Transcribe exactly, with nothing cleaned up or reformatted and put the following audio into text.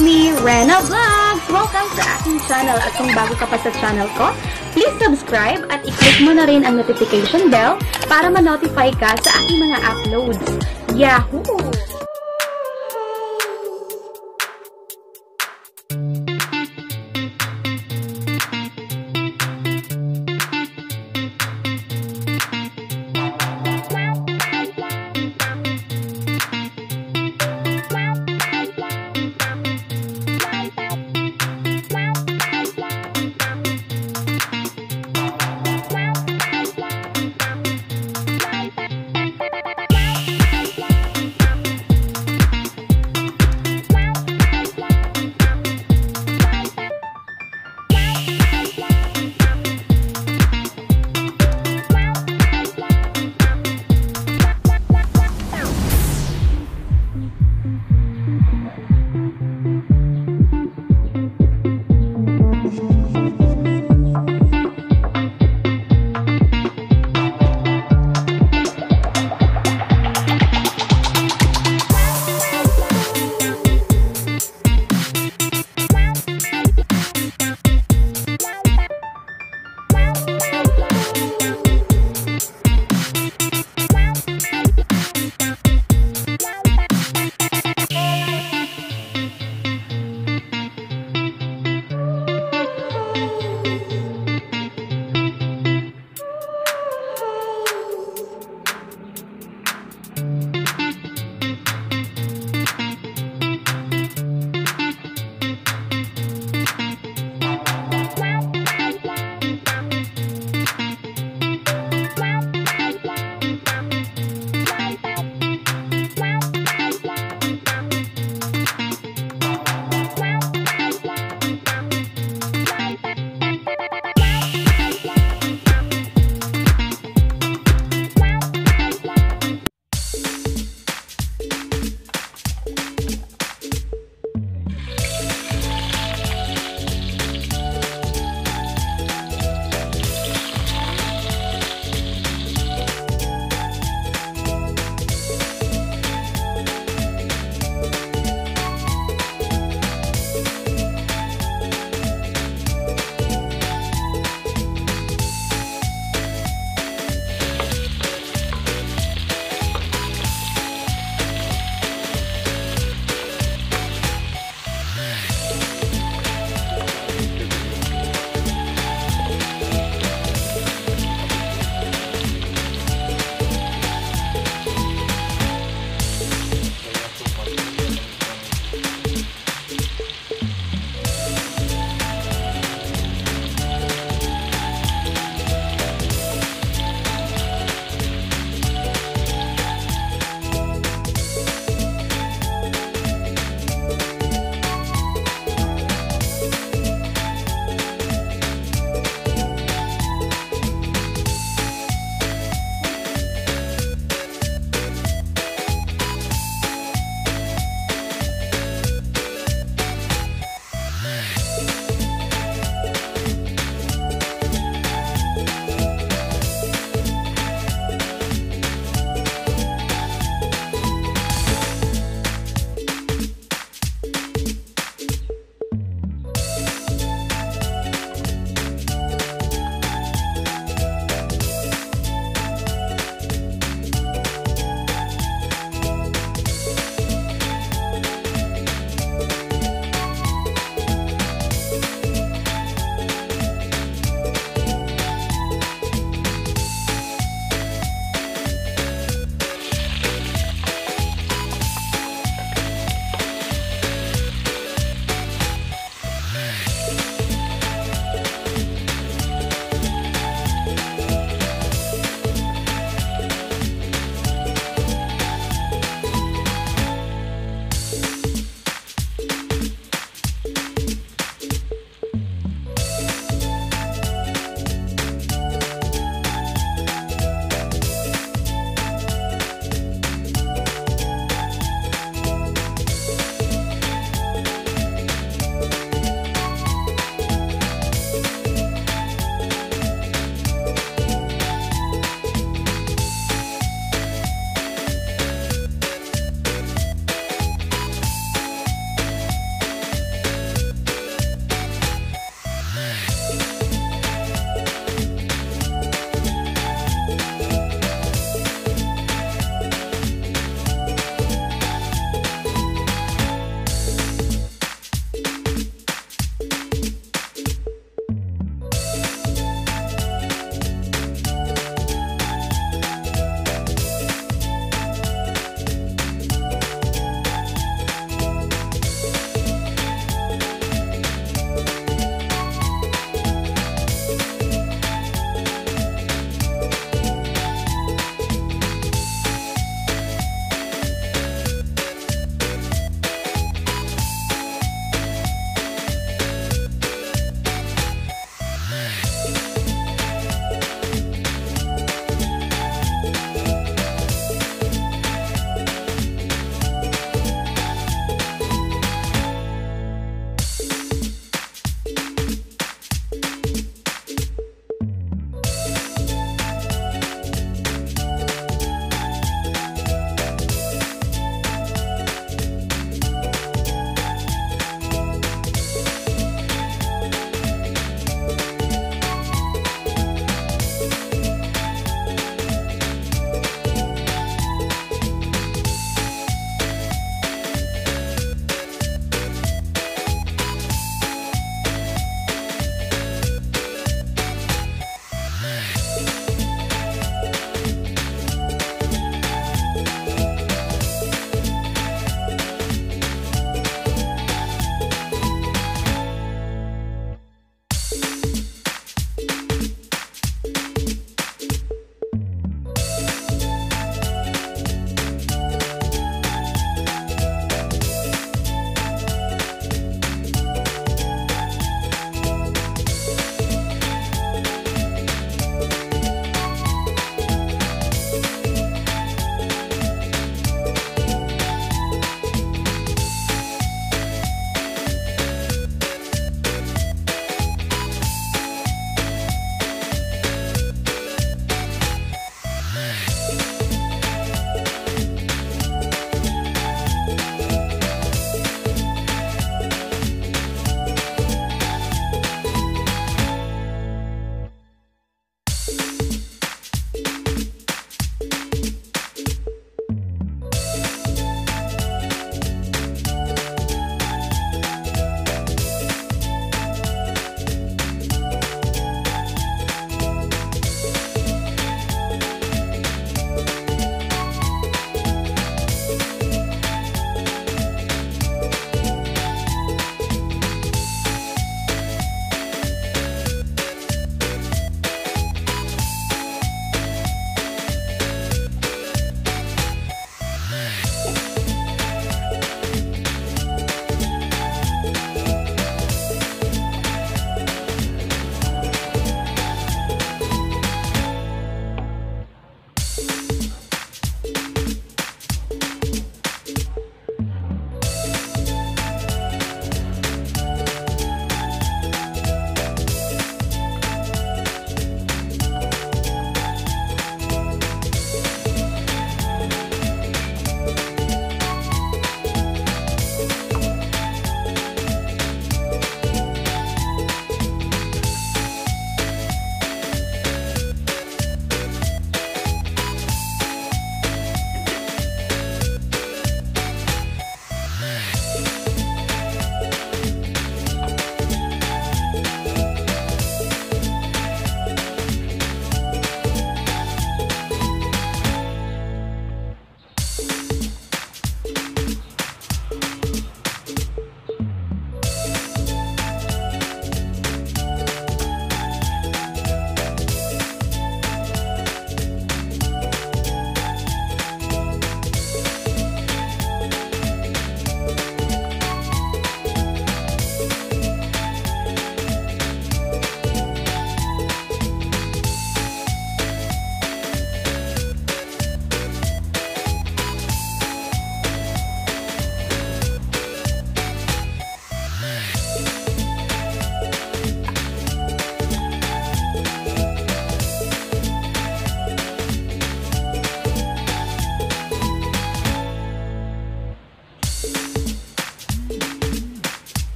It's me, Rena Vlogs! Welcome sa aking channel. At kung bago ka pa sa channel ko, please subscribe at i-click mo na rin ang notification bell para ma-notify ka sa aking mga uploads. Yahoo!